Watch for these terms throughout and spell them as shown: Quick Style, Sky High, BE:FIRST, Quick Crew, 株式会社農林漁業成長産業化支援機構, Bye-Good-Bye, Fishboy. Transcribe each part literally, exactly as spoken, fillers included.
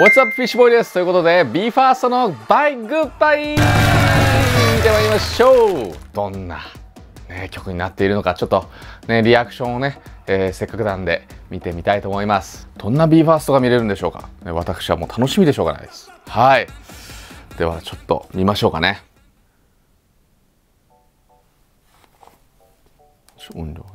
What's up, Fishboy です。ということで、BE:FIRST の Bye-Good-Bye 見てまいりましょう。どんな、ね、曲になっているのか、ちょっと、ね、リアクションをね、えー、せっかくなんで見てみたいと思います。どんな BE:FIRST が見れるんでしょうか、ね、私はもう楽しみでしょうがないです。はい。では、ちょっと見ましょうかね。音量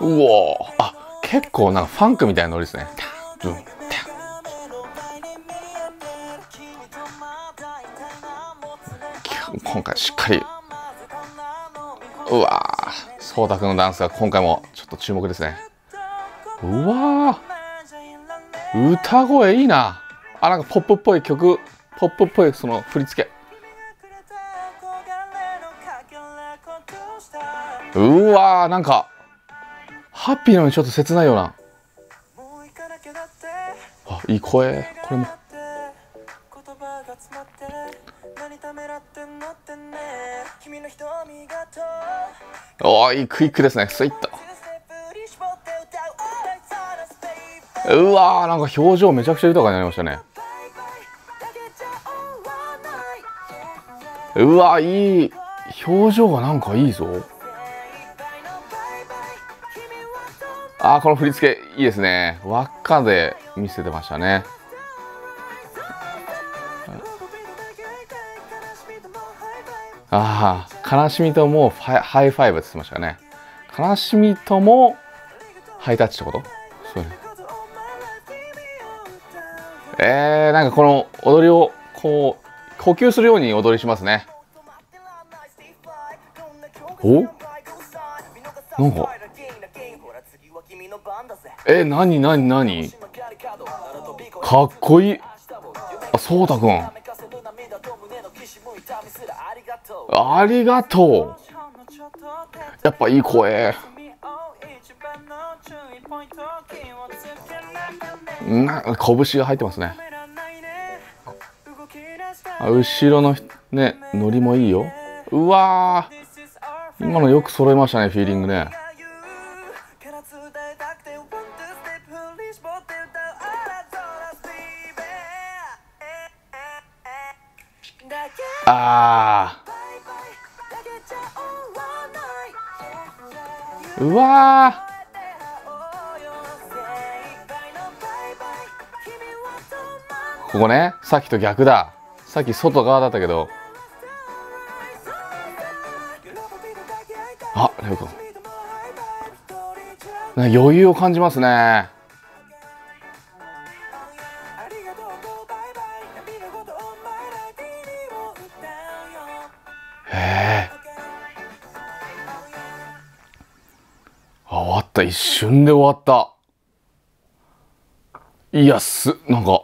うおー、あ、結構なんかファンクみたいなノリですね。今回しっかり、うわー、そうたくんのダンスが今回もちょっと注目ですね。うわー、歌声いいなあ。なんかポップっぽい曲、ポップっぽいその振り付け。うわー、なんかハッピーなのにちょっと切ないような。あ、いい声。これもおー、いいクイックですね。スイッと。うわー、なんか表情めちゃくちゃ豊かになりましたね。うわー、いい表情がなんかいいぞ。あー、この振り付けいいですね。輪っかで見せてましたね。ああ、悲しみともハイファイブって言ってましたね。悲しみともハイタッチってこと？そうね。えー、なんかこの踊りをこう呼吸するように踊りしますね。お？なんかえ、なになになに、かっこいい。あ、そうたくん、ありがとう。やっぱいい声。な、拳が入ってますね。あ、後ろのね、ノリもいいよ。うわー、今のよく揃えましたね、フィーリングね。あー、うわー、ここね、さっきと逆だ。さっき外側だったけど、あ、レオ君余裕を感じますね。一瞬で終わった。いや、す、なんか、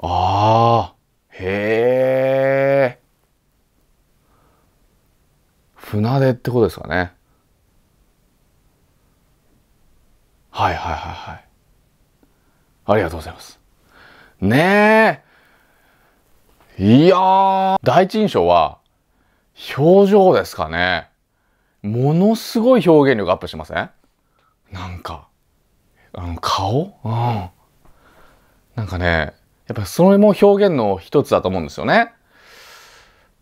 あー、へえ、船出ってことですかね。はいはいはいはい、ありがとうございますね。え、いやー、第一印象は表情ですかね。ものすごい表現力アップしません？なんか、あの、顔？うん。なんかね、やっぱそれも表現の一つだと思うんですよね。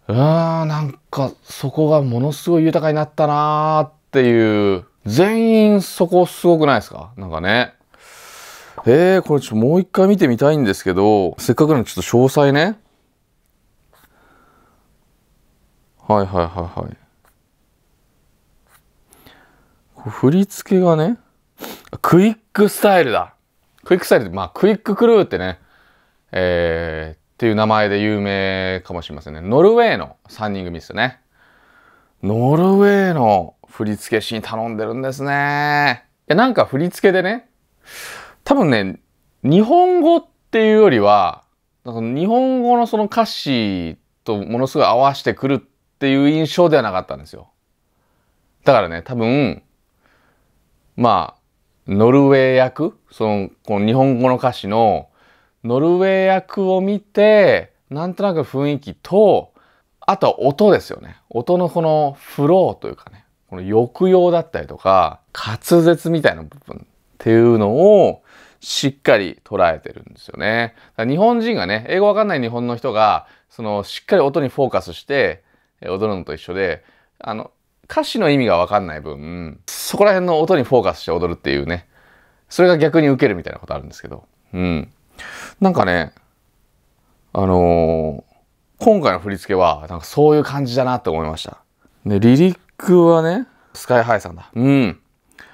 うーん、なんかそこがものすごい豊かになったなーっていう。全員そこすごくないですか？なんかね。えー、これちょっともう一回見てみたいんですけど、せっかくなんでちょっと詳細ね。はいはいはいはい。振り付けがね、クイックスタイルだ。クイックスタイルって、まあ、クイッククルーってね、えー、っていう名前で有名かもしれませんね。ノルウェーのさんにんぐみですよね。ノルウェーの振り付け師に頼んでるんですね。いや、なんか振り付けでね、多分ね、日本語っていうよりは、日本語のその歌詞とものすごい合わせてくるっていう印象ではなかったんですよ。だからね、多分、まあ、ノルウェー訳、その、この日本語の歌詞のノルウェー訳を見て、なんとなく雰囲気と、あとは音ですよね。音のこのフローというかね、この抑揚だったりとか滑舌みたいな部分っていうのをしっかり捉えてるんですよね。だから日本人がね、英語わかんない日本の人がそのしっかり音にフォーカスして踊るのと一緒で、あの歌詞の意味がわかんない分、そこら辺の音にフォーカスして踊るっていうね、それが逆にウケるみたいなことあるんですけど、うん、なんかね、あのー、今回の振り付けはなんかそういう感じだなって思いました。で、リリックはね、スカイハイさんだ。うん。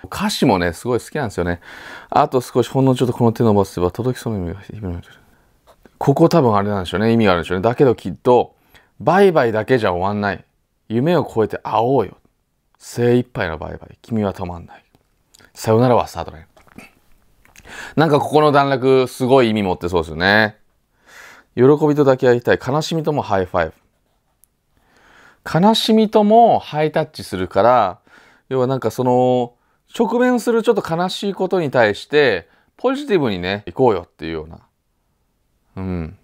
歌詞もね、すごい好きなんですよね。あと少しほんのちょっとこの手伸ばせば届きそうな意味が、ここ多分あれなんでしょうね。意味があるんでしょうね。だけどきっと、バイバイだけじゃ終わんない。夢を超えて会おうよ。精一杯のバイバイ。君は止まんない。さよならはスタートライン。なんかここの段落、すごい意味持ってそうですよね。喜びと抱き合いたい。悲しみともハイファイブ。悲しみともハイタッチするから、要はなんかその、直面するちょっと悲しいことに対して、ポジティブにね、行こうよっていうような。うん。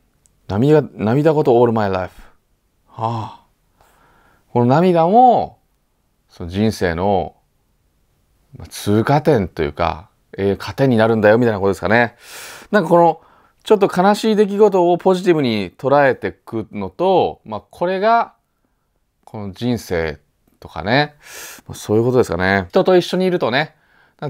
涙、涙ごとオールマイライフ。はあ。この涙も、その人生の通過点というか、えー、糧になるんだよみたいなことですかね。なんかこの、ちょっと悲しい出来事をポジティブに捉えていくのと、まあこれが、この人生とかね、そういうことですかね。人と一緒にいるとね、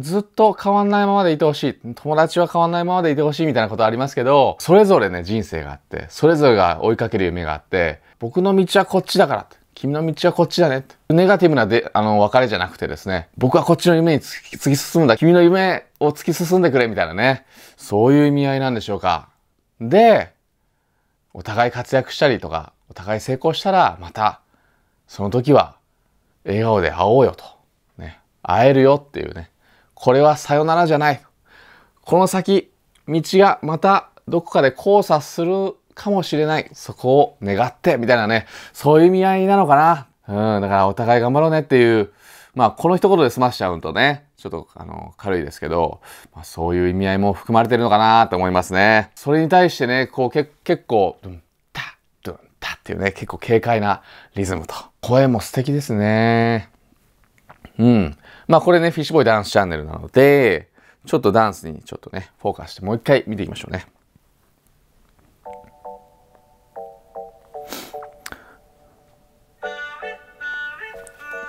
ずっと変わんないままでいてほしい。友達は変わんないままでいてほしいみたいなことありますけど、それぞれね、人生があって、それぞれが追いかける夢があって、僕の道はこっちだから、君の道はこっちだね。ネガティブなであの別れじゃなくてですね、僕はこっちの夢に突き進むんだ。君の夢を突き進んでくれみたいなね、そういう意味合いなんでしょうか。で、お互い活躍したりとか、お互い成功したら、また、その時は、笑顔で会おうよと。ね。会えるよっていうね。これはさよならじゃない。この先、道がまたどこかで交差するかもしれない。そこを願って、みたいなね。そういう意味合いなのかな。うん。だからお互い頑張ろうねっていう。まあ、この一言で済ましちゃうとね、ちょっと、あの、軽いですけど、まあ、そういう意味合いも含まれてるのかなと思いますね。それに対してね、こう、け結構、ドゥンタ、ドゥンタっていうね、結構軽快なリズムと。声も素敵ですね。うん。まあ、これね、Fishboyダンスチャンネルなので、ちょっとダンスにちょっとね、フォーカスしてもう一回見ていきましょうね。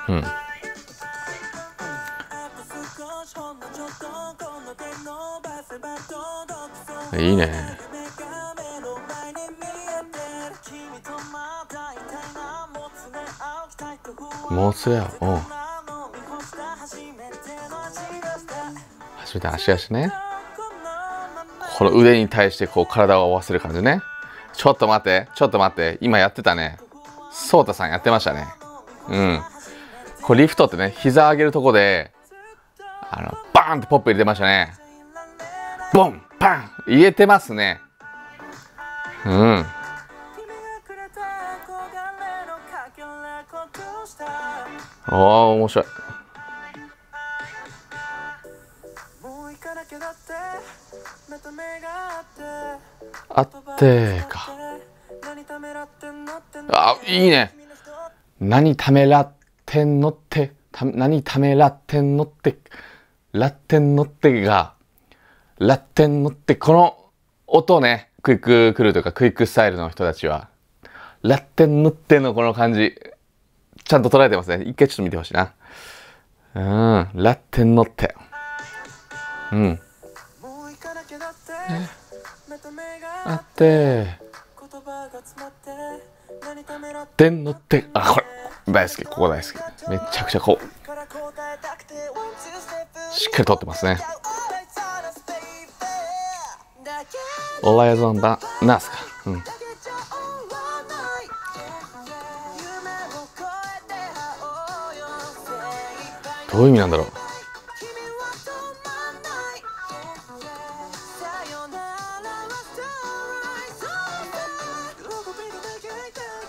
うん。いいね。もうすや、うん。初めて足足ね。この腕に対してこう体を合わせる感じね。ちょっと待って、ちょっと待って、今やってたね。ソータさんやってましたね。うん。これリフトってね、膝上げるとこで、あの、バーンってポップ入れてましたね。ボンパン入れてますね。うん。ああ、面白い。あってか。あ、いいね。何ためらってんのって、た何ためらってんのって、らってんのってが、ラテンのって、この音ね、クイッククルーとかクイックスタイルの人たちは、ラテンのってのこの感じ、ちゃんと捉えてますね。一回ちょっと見てほしいな。うん、ラテンのって。うん。あって、てんのって、あ、これ、大好き、ここ大好き。めちゃくちゃこう、しっかり撮ってますね。オライゾンバナスか、うん、どういう意味なんだろう。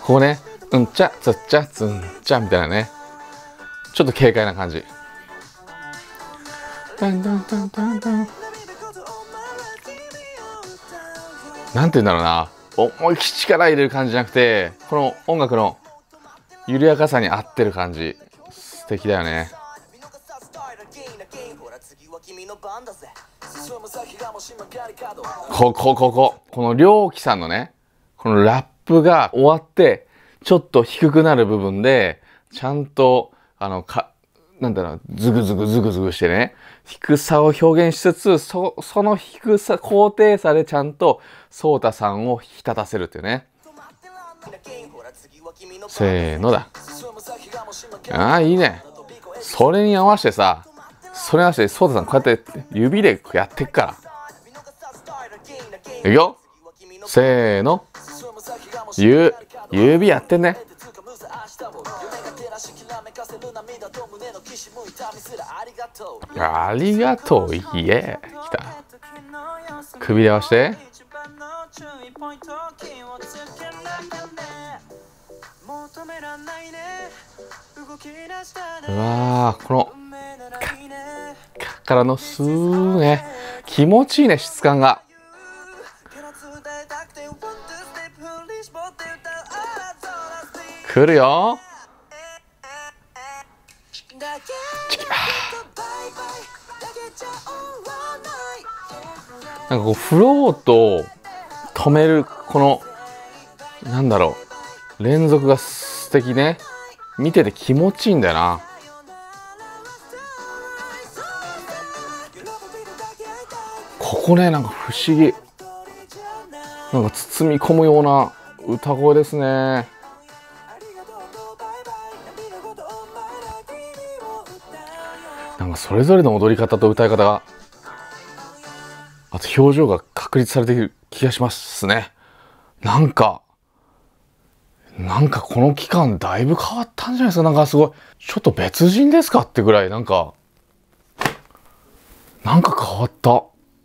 ここね、うんちゃつっちゃつんちゃみたいなね、ちょっと軽快な感じ。ダンダンダンダンダン、なんて言うんだろうな、思いっきり力入れる感じじゃなくて、この音楽の緩やかさに合ってる感じ、素敵だよね。こここここの涼希さんのね、このラップが終わってちょっと低くなる部分でちゃんとあのかなんだろう、ズグズグズグズグしてね、低さを表現しつつ、そその低さ高低差でちゃんとソータさんを引き立たせるっていうね。せーのだ。ああいいね。それに合わせてさ、それに合わせてソータさんこうやって指でやってっから。いくよ。せーの。ゆ指やってね。ありがとう、いいえ、きた。くびれをして。うわー、このカッからのスーね、気持ちいいね、質感が。くるよ。なんかこうフローと止めるこのなんだろう連続が素敵ね。見てて気持ちいいんだよな。ここねなんか不思議、なんか包み込むような歌声ですね。なんかそれぞれの踊り方と歌い方が、あと表情が確立されている気がしますね。なんかなんかこの期間だいぶ変わったんじゃないですか。なんかすごいちょっと別人ですかってぐらいなんかなんか変わった。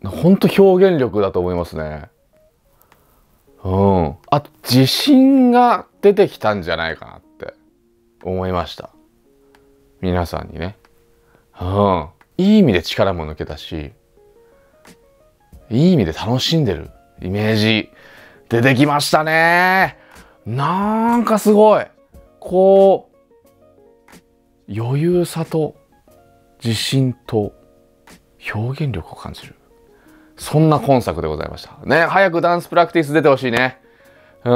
ほんと表現力だと思いますね。うん、あと自信が出てきたんじゃないかなって思いました、皆さんにね。うん、いい意味で力も抜けたし、いい意味で楽しんでるイメージ出てきましたね。なんかすごいこう余裕さと自信と表現力を感じる、そんな今作でございましたね。早くダンスプラクティス出てほしいね。うん、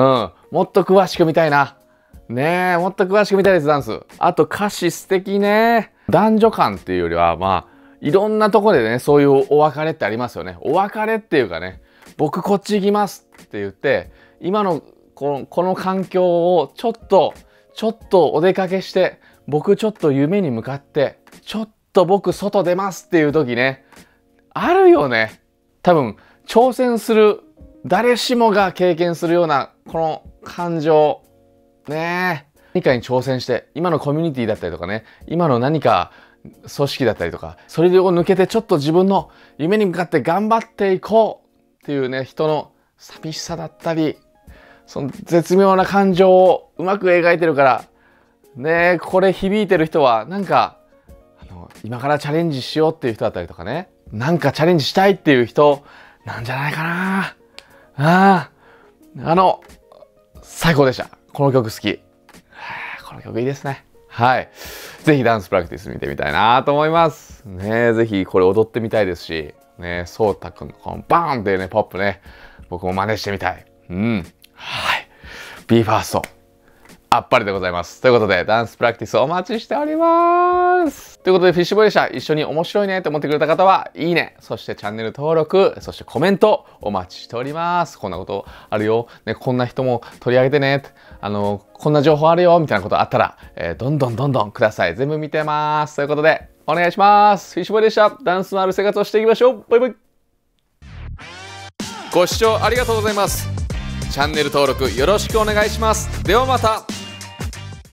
もっと詳しく見たいなね。えもっと詳しく見たいです、ダンス。あと歌詞素敵ね。男女間っていうよりは、まあ、いろんなところでね、そういうお別れってありますよね。お別れっていうかね、僕こっち行きますって言って、今のこの、この環境をちょっと、ちょっとお出かけして、僕ちょっと夢に向かって、ちょっと僕外出ますっていう時ね、あるよね。多分、挑戦する、誰しもが経験するような、この感情、ねえ。何かに挑戦して、今のコミュニティだったりとかね、今の何か組織だったりとか、それを抜けてちょっと自分の夢に向かって頑張っていこうっていうね、人の寂しさだったり、その絶妙な感情をうまく描いてるから、ね、これ響いてる人は、なんかあの、今からチャレンジしようっていう人だったりとかね、なんかチャレンジしたいっていう人なんじゃないかな。ああ、あの、最高でした。この曲好き。曲いいですね。はい。ぜひダンスプラクティス見てみたいなと思います。ね、ぜひこれ踊ってみたいですし、ね、そうたくんのこのバーンっていうね、ポップね、僕も真似してみたい。うん。はい。BE:FIRST、あっぱれでございます。ということで、ダンスプラクティスお待ちしております。ということで、Fishboyでした。一緒に面白いねと思ってくれた方は、いいね、そしてチャンネル登録、そしてコメントお待ちしております。こんなことあるよ。ね、こんな人も取り上げてね。あの、こんな情報あるよみたいなことあったら、えー、どんどんどんどんください。全部見てます。ということで、お願いします。フィッシュボーイでした。ダンスのある生活をしていきましょう。バイバイ。ご視聴ありがとうございます。チャンネル登録よろしくお願いします。ではまた。